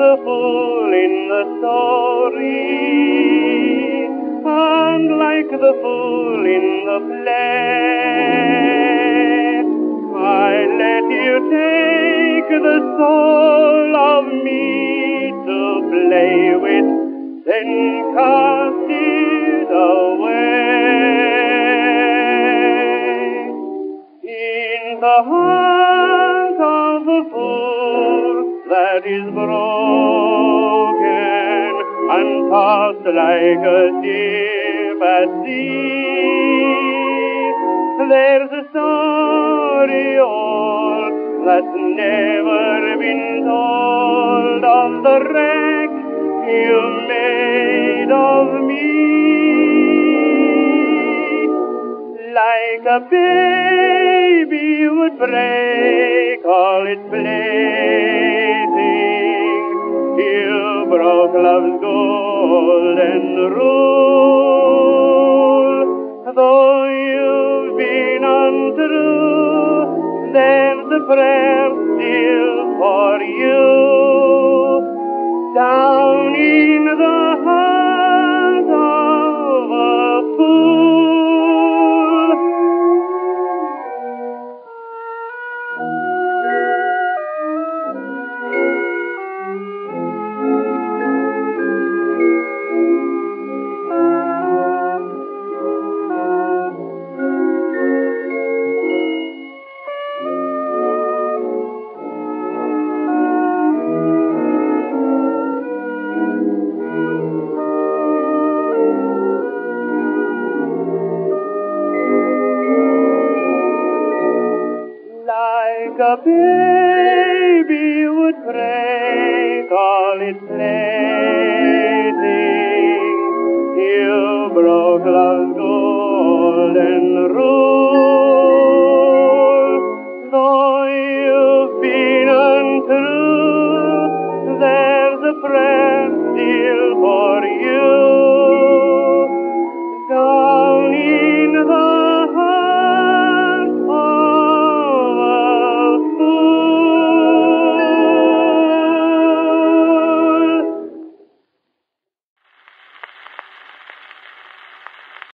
the fool in the story, and like the fool in the play, I let you take the soul of me to play with, then cast it away. In the heart of the fool that is broken and tossed like a ship at sea, there's a story old that's never been told of the wreck you made of me. Like a baby would break all its plaything, you broke love's golden rule. Though you've been untrue, there's a prayer still for you. Down in the heart of a fool. Like a baby would break all its plaything, you broke love's golden rule.